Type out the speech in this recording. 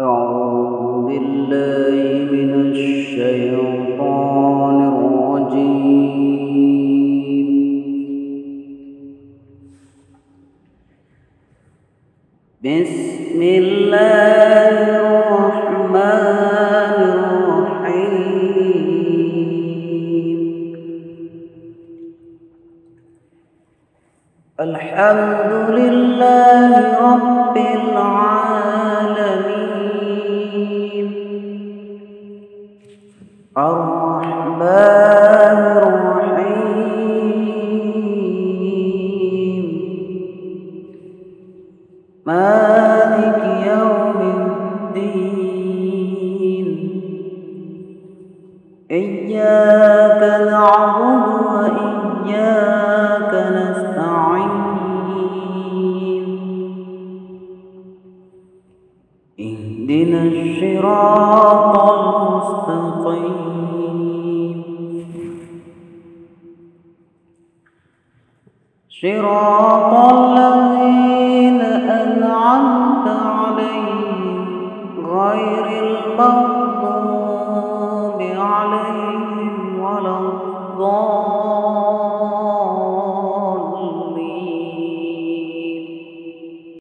أعوذ بالله من الشيطان الرجيم. بسم الله الرحمن الرحيم. الحمد لله رب العالمين. الرحمن الرحيم. مالك يوم الدين. إياك نعبد وإياك نستعين. اهدنا الصراط المستقيم. صراط الذين